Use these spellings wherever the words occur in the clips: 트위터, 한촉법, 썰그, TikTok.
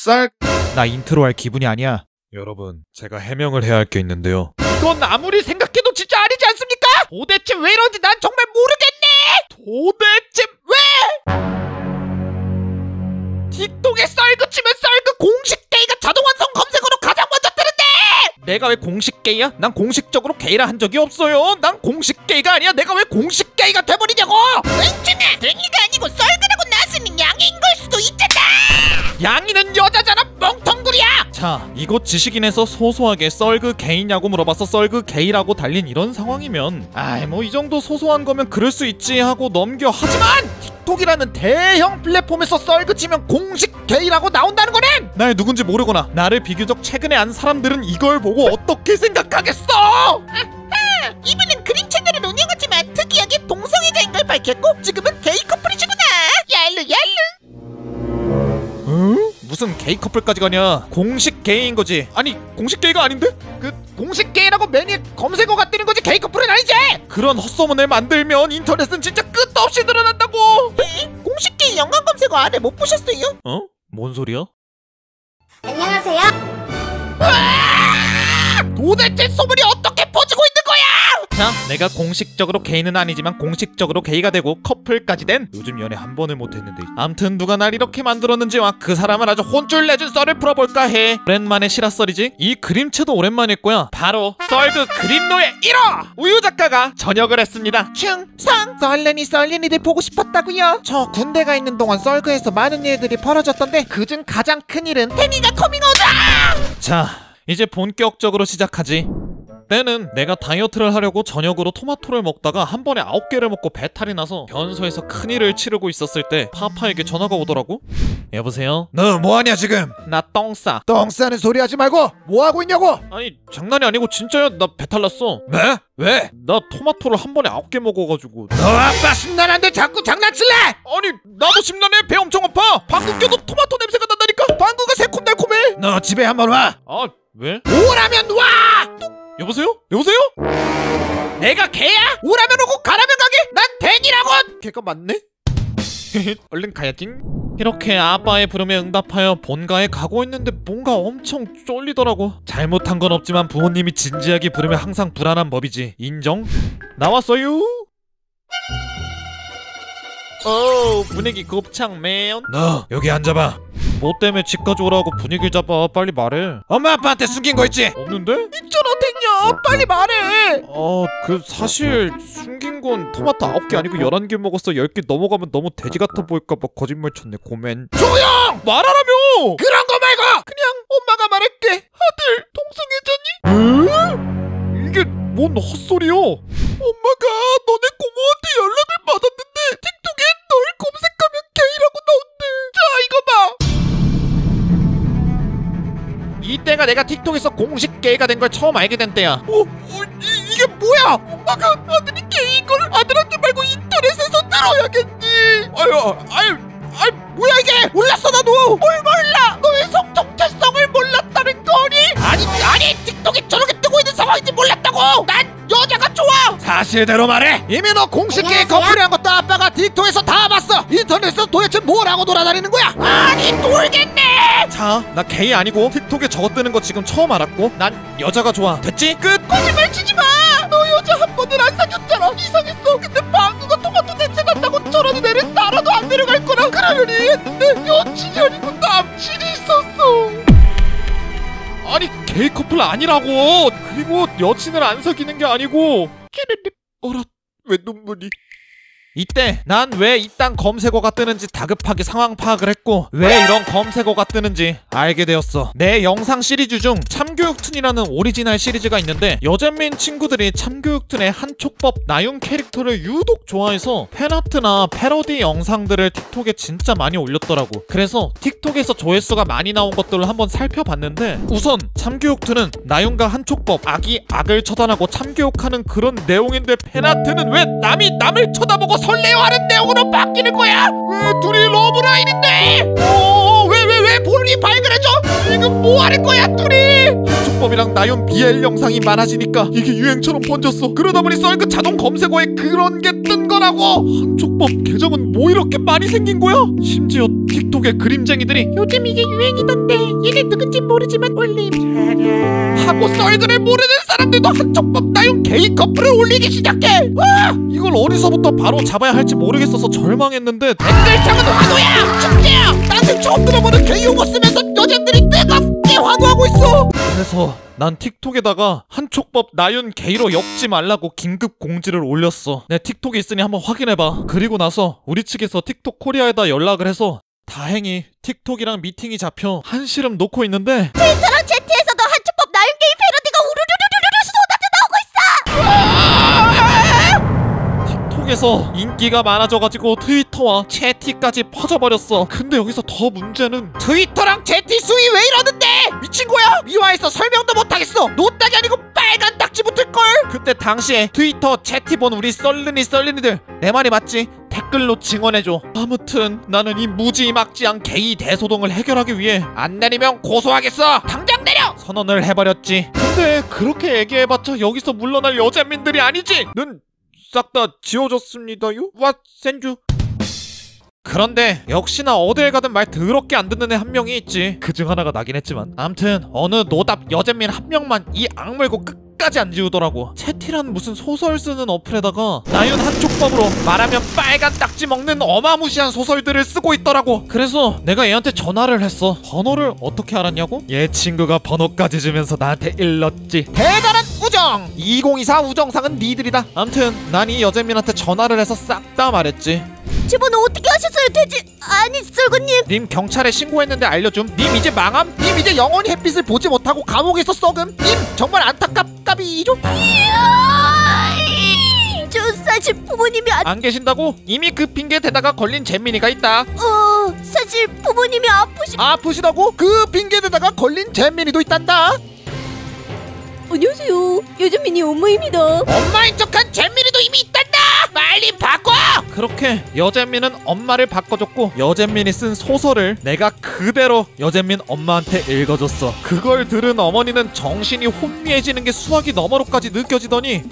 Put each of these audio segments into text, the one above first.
쌀. 나 인트로 할 기분이 아니야. 여러분, 제가 해명을 해야 할 게 있는데요. 이건 아무리 생각해도 진짜 아니지 않습니까? 도대체 왜 이런지 난 정말 모르겠네. 도대체 왜? 틱톡에 썰그 치면 썰그 공식 게이가 자동완성 검색어로 가장 먼저 뜨는데. 내가 왜 공식 게이야? 난 공식적으로 게이라 한 적이 없어요. 난 공식 게이가 아니야. 내가 왜 공식 게이가 돼버리냐고. 은중아, 댕이가 아니고 썰그라고 나왔으니 양이인 걸 수도 있잖아. 양이는 여자잖아, 멍텅구리야. 자, 이곳 지식인에서 소소하게 썰그 게이냐고 물어봐서 썰그 게이라고 달린 이런 상황이면 아이 뭐 이 정도 소소한 거면 그럴 수 있지 하고 넘겨. 하지만 틱톡이라는 대형 플랫폼에서 썰그 치면 공식 게이라고 나온다는 거는 날 누군지 모르거나 나를 비교적 최근에 안 사람들은 이걸 보고 어떻게 생각하겠어? 아하, 이분은 그린 채널을 운영하지만 특이하게 동성애자인 걸 밝혔고 지금은 게이 커플이시구나. 얄루 얄루. 응? 무슨 게이 커플까지 가냐? 공식 게이인 거지. 아니, 공식 게이가 아닌데? 그 공식 게이라고 메뉴에 검색어가 뜨는 거지 게이 커플은 아니지. 그런 헛소문을 만들면 인터넷은 진짜 끝도 없이 늘어난다고. 에이, 공식 게이 연관 검색어 아래 못 보셨어요? 어? 뭔 소리야? 안녕하세요. 으아! 도대체 소문이 어떻게 퍼지고 있는 거야? 자, 내가 공식적으로 게이는 아니지만 공식적으로 게이가 되고 커플까지 된 요즘 연애 한 번을 못했는데 암튼 누가 날 이렇게 만들었는지 와 그 사람을 아주 혼쭐 내준 썰을 풀어볼까 해. 오랜만에 실화썰이지? 이 그림체도 오랜만일 거야. 바로 썰그 그림노예 1호! 우유 작가가 전역을 했습니다. 충성! 썰른이 썰린이들 보고 싶었다고요. 저 군대가 있는 동안 썰그에서 많은 일들이 벌어졌던데 그중 가장 큰 일은 태미가 커밍아웃! 자, 이제 본격적으로 시작하지. 때는 내가 다이어트를 하려고 저녁으로 토마토를 먹다가 한 번에 9개를 먹고 배탈이 나서 변소에서 큰일을 치르고 있었을 때 파파에게 전화가 오더라고. 여보세요? 너 뭐하냐 지금? 나 똥 싸. 똥 싸는 소리 하지 말고 뭐하고 있냐고? 아니, 장난이 아니고 진짜야. 나 배탈 났어. 뭐? 왜? 나 토마토를 한 번에 9개 먹어가지고. 너 아빠 심란한데 자꾸 장난칠래? 아니, 나도 심란해. 배 엄청 아파. 방구 껴도 토마토 냄새가 난다니까. 방구가 새콤달콤해. 너 집에 한번 와. 아, 왜? 오라면 와! 여보세요? 여보세요? 내가 개야? 오라면 오고 가라면 가게? 난 댕이라고! 개가 맞네? 얼른 가야지. 이렇게 아빠의 부름에 응답하여 본가에 가고 있는데 뭔가 엄청 쫄리더라고. 잘못한 건 없지만 부모님이 진지하게 부르면 항상 불안한 법이지. 인정? 나왔어요? 오, 분위기 곱창 매운. 너 여기 앉아봐. 뭐 때문에 집까지 오라고 분위기를 잡아. 빨리 말해. 엄마 아빠한테 숨긴 거 있지? 없는데? 있잖아 댕이야, 빨리 말해. 그 사실 숨긴 건 토마토 9개 아니고 11개 먹었어. 10개 넘어가면 너무 돼지 같아 보일까 봐 거짓말 쳤네. 고멘. 조용! 말하라며! 그런 거 말고! 그냥 엄마가 말할게. 아들 동성애자니? 에? 이게 뭔 헛소리야. 엄마가 너네 고모한테 연락을 받았는데 틱톡에 널 검색하면 게이라고 나온대. 자, 이거 봐. 이때가 내가 틱톡에서 공식 게이가 된 걸 처음 알게 된 때야. 이게 뭐야? 엄마가 아들이 게이인 걸 아들한테 말고 인터넷에서 들어야겠니? 아유, 뭐야 이게? 몰랐어 나도. 뭘 몰라? 너의 성정체성을 몰랐다는 거니? 아니, 틱톡이 저렇게 뜨고 있는 상황인지 몰랐다고. 난 여자가 좋아. 사실대로 말해. 이미 너 공식 게이 커플이란 것도 아빠가 틱톡에서 다 봤어. 인터넷에서 도대체 뭘 하고 돌아다니는 거야? 아니, 돌겠네. 자, 나 게이 아니고 틱톡에 저거 뜨는 거 지금 처음 알았고 난 여자가 좋아. 됐지? 끝! 거짓말 치지 마! 너 여자 한 번은 안 사귀었잖아. 이상했어. 근데 방구가 토마토 냄새 난다고 저런 애를 따라도 안 데려갈 거라 그러려니 했는데 여친이 아니고 남친이 있었어. 아니, 게이 커플 아니라고. 그리고 여친을 안 사귀는 게 아니고. 어라, 왜 눈물이. 이때 난 왜 이딴 검색어가 뜨는지 다급하게 상황 파악을 했고 왜 이런 검색어가 뜨는지 알게 되었어. 내 영상 시리즈 중 참교육툰이라는 오리지널 시리즈가 있는데 여잼민 친구들이 참교육툰의 한촉법 나윤 캐릭터를 유독 좋아해서 팬아트나 패러디 영상들을 틱톡에 진짜 많이 올렸더라고. 그래서 틱톡에서 조회수가 많이 나온 것들을 한번 살펴봤는데 우선 참교육툰은 나윤과 한촉법, 악이 악을 처단하고 참교육하는 그런 내용인데 팬아트는 왜 남이 남을 쳐다보고 설레어하는 내용으로 바뀌는 거야? 왜 둘이 러브라인인데? 왜 볼이 발그레져? 지금 뭐하는 거야 둘이? 축법이랑 나연 BL 영상이 많아지니까 이게 유행처럼 번졌어. 그러다 보니 썰끝 자동 검색어에 그런 게 뜬 거라고. 한촉법 계정은 뭐 이렇게 많이 생긴 거야? 심지어 틱톡의 그림쟁이들이 요즘 이게 유행이던데 얘네 누군지 모르지만 올림 하고 썰글을 모르는 사람들도 한촉법 나연 게이 커플을 올리기 시작해. 와! 이걸 어디서부터 바로 잡아야 할지 모르겠어서 절망했는데 댓글창은 환호야! 축제야! 나한테 처음 들어보는 게이 용어 쓰면서 여자들이 뜨겁게 환호하고 있어! 그래서 난 틱톡에다가 한촉법 나윤 게이로 엮지 말라고 긴급 공지를 올렸어. 내 틱톡이 있으니 한번 확인해봐. 그리고 나서 우리 측에서 틱톡 코리아에다 연락을 해서 다행히 틱톡이랑 미팅이 잡혀 한시름 놓고 있는데 트위터랑 채팅에서도 한촉법 나윤 게이 패러디가 우르르르르르 쏟아져 나오고 있어. 틱톡에서 인기가 많아져가지고 트위터와 채팅까지 퍼져버렸어. 근데 여기서 더 문제는 트위터랑 채팅 수위 왜 이러는데? 미친 거야? 미화해서 설명도 못하겠어. 노딱이 아니고 빨간 딱지 붙을걸? 그때 당시에 트위터 채팅 본 우리 썰른이들 내 말이 맞지? 댓글로 증언해줘. 아무튼 나는 이 무지막지한 게이 대소동을 해결하기 위해 안 내리면 고소하겠어! 당장 내려! 선언을 해버렸지. 근데 그렇게 얘기해봤자 여기서 물러날 여잼민들이 아니지! 는 싹 다 지워졌습니다요? 왓센주. 그런데 역시나 어딜 가든 말 더럽게 안 듣는 애 한 명이 있지. 그중 하나가 나긴 했지만 암튼 어느 노답 여잼민 한 명만 이 악물고 끝까지 안 지우더라고. 채티란 무슨 소설 쓰는 어플에다가 나윤 한촉법으로 말하면 빨간 딱지 먹는 어마무시한 소설들을 쓰고 있더라고. 그래서 내가 얘한테 전화를 했어. 번호를 어떻게 알았냐고? 얘 친구가 번호까지 주면서 나한테 일렀지. 대단한 우정! 2024 우정상은 니들이다. 암튼 난 이 여잼민한테 전화를 해서 싹 다 말했지. 제번 어떻게 하셨어요 돼지? 아니 썰군님, 님 경찰에 신고했는데 알려줌. 님 이제 망함. 님 이제 영원히 햇빛을 보지 못하고 감옥에서 썩음. 님 정말 안타깝까비죠. 저 사실 부모님이 안 계신다고? 이미 그 핑계 대다가 걸린 잼민이가 있다. 사실 부모님이 아프시다고? 그 핑계 대다가 걸린 잼민이도 있단다. 안녕하세요, 여잼민이 엄마입니다. 엄마인 척한 잼민이도 이미 있단다. 빨리 바꿔! 그렇게 여잼민은 엄마를 바꿔줬고 여잼민이 쓴 소설을 내가 그대로 여잼민 엄마한테 읽어줬어. 그걸 들은 어머니는 정신이 혼미해지는 게 수학이 너머로까지 느껴지더니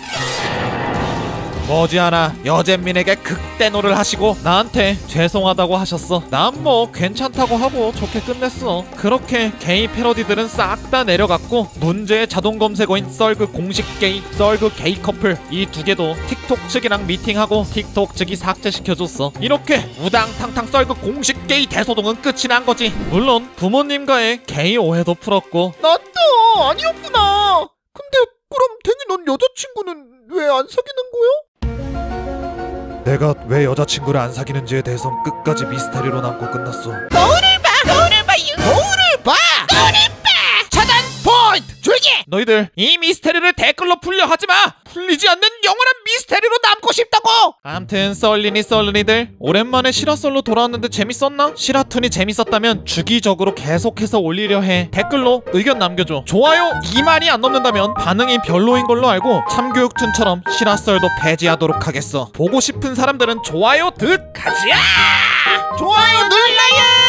머지않아 여잼민에게 극대노를 하시고 나한테 죄송하다고 하셨어. 난 뭐 괜찮다고 하고 좋게 끝냈어. 그렇게 게이 패러디들은 싹 다 내려갔고 문제의 자동 검색어인 썰그 공식 게이, 썰그 게이 커플 이 두 개도 틱톡 측이랑 미팅하고 틱톡 측이 삭제시켜줬어. 이렇게 우당탕탕 썰그 공식 게이 대소동은 끝이 난 거지. 물론 부모님과의 게이 오해도 풀었고. 나도 아니었구나. 근데 그럼 대니 넌 여자친구는 왜 안 사귀는 거야? 내가 왜 여자친구를 안 사귀는지에 대해선 끝까지 미스테리로 남고 끝났어. 거울을 봐! 차단 포인트! 조용히 해! 너희들 이 미스테리를 댓글로 풀려 하지마! 풀리지 않는 영원한 미스테리로 남고 싶다고! 암튼 썰른이들 오랜만에 실화썰로 돌아왔는데 재밌었나? 실화툰이 재밌었다면 주기적으로 계속해서 올리려 해. 댓글로 의견 남겨줘. 좋아요 2만이 안 넘는다면 반응이 별로인 걸로 알고 참교육툰처럼 실화썰도 폐지하도록 하겠어. 보고 싶은 사람들은 좋아요 득! 가지야! 좋아요 눌러요!